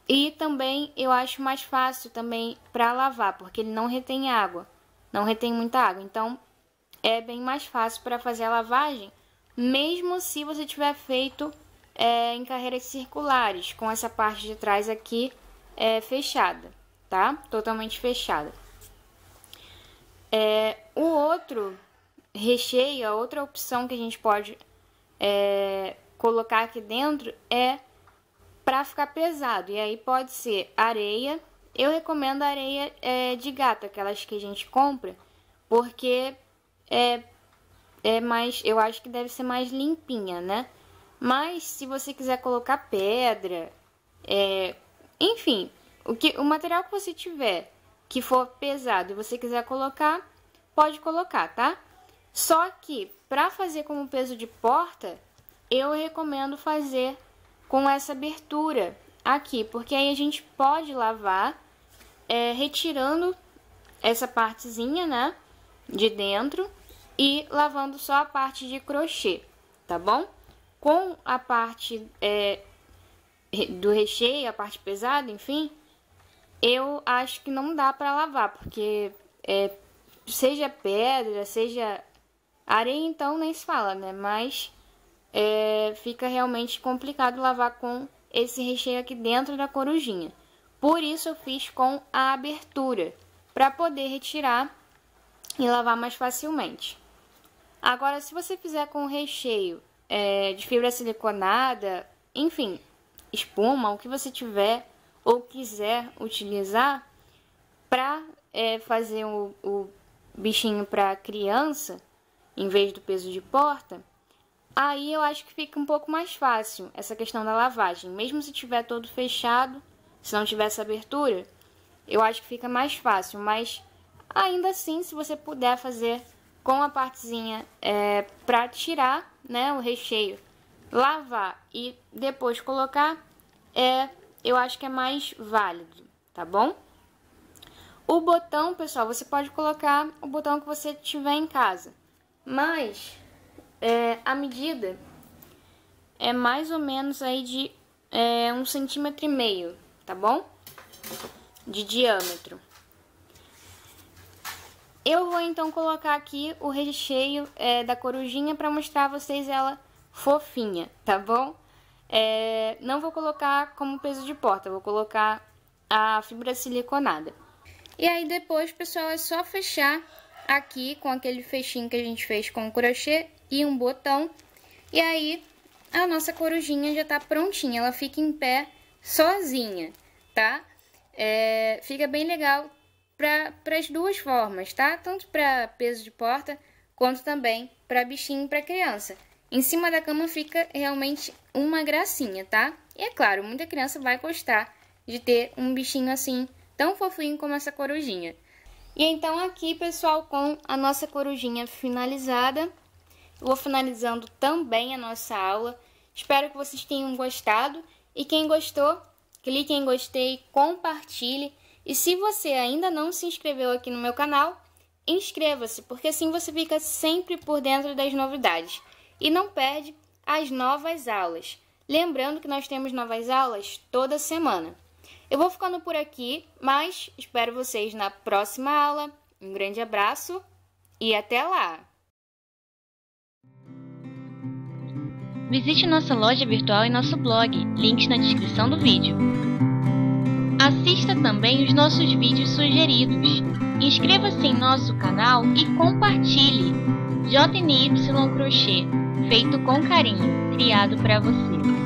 E também eu acho mais fácil também para lavar, porque ele não retém água, não retém muita água. Então, é bem mais fácil para fazer a lavagem, mesmo se você tiver feito em carreiras circulares, com essa parte de trás aqui fechada, tá? Totalmente fechada. O outro recheio, a outra opção que a gente pode colocar aqui dentro para ficar pesado, e aí pode ser areia. Eu recomendo areia de gato, aquelas que a gente compra, porque mais, eu acho que deve ser mais limpinha, né? Mas se você quiser colocar pedra, enfim, o material que você tiver que for pesado e você quiser colocar, pode colocar, tá? Só que para fazer como peso de porta, eu recomendo fazer com essa abertura aqui, porque aí a gente pode lavar retirando essa partezinha, né, de dentro e lavando só a parte de crochê, tá bom? Com a parte do recheio, a parte pesada, enfim, eu acho que não dá para lavar, porque seja pedra, seja areia, então nem se fala, né, mas fica realmente complicado lavar com esse recheio aqui dentro da corujinha. Por isso eu fiz com a abertura, para poder retirar e lavar mais facilmente. Agora, se você fizer com recheio de fibra siliconada, enfim, espuma, o que você tiver ou quiser utilizar para fazer o bichinho para criança, em vez do peso de porta, aí eu acho que fica um pouco mais fácil essa questão da lavagem. Mesmo se tiver todo fechado, se não tiver essa abertura, eu acho que fica mais fácil. Mas Ainda assim, se você puder fazer com a partezinha para tirar, né, o recheio, lavar e depois colocar, eu acho que é mais válido, tá bom? O botão, pessoal, você pode colocar o botão que você tiver em casa, mas a medida é mais ou menos aí de 1,5 cm, tá bom? De diâmetro. Eu vou então colocar aqui o recheio da corujinha para mostrar a vocês ela fofinha, tá bom? Não vou colocar como peso de porta, vou colocar a fibra siliconada. E aí depois, pessoal, é só fechar aqui com aquele fechinho que a gente fez com o crochê e um botão. E aí a nossa corujinha já tá prontinha, ela fica em pé sozinha, tá? Fica bem legal para as duas formas, tá? Tanto para peso de porta, quanto também para bichinho e para criança. Em cima da cama fica realmente uma gracinha, tá? E é claro, muita criança vai gostar de ter um bichinho assim, tão fofinho como essa corujinha. E então aqui, pessoal, com a nossa corujinha finalizada, eu vou finalizando também a nossa aula. Espero que vocês tenham gostado. E quem gostou, clique em gostei, compartilhe. E se você ainda não se inscreveu aqui no meu canal, inscreva-se, porque assim você fica sempre por dentro das novidades. E não perde as novas aulas. Lembrando que nós temos novas aulas toda semana. Eu vou ficando por aqui, mas espero vocês na próxima aula. Um grande abraço e até lá! Visite nossa loja virtual e nosso blog, links na descrição do vídeo. Assista também os nossos vídeos sugeridos. Inscreva-se em nosso canal e compartilhe. JNY Crochê, feito com carinho, criado para você.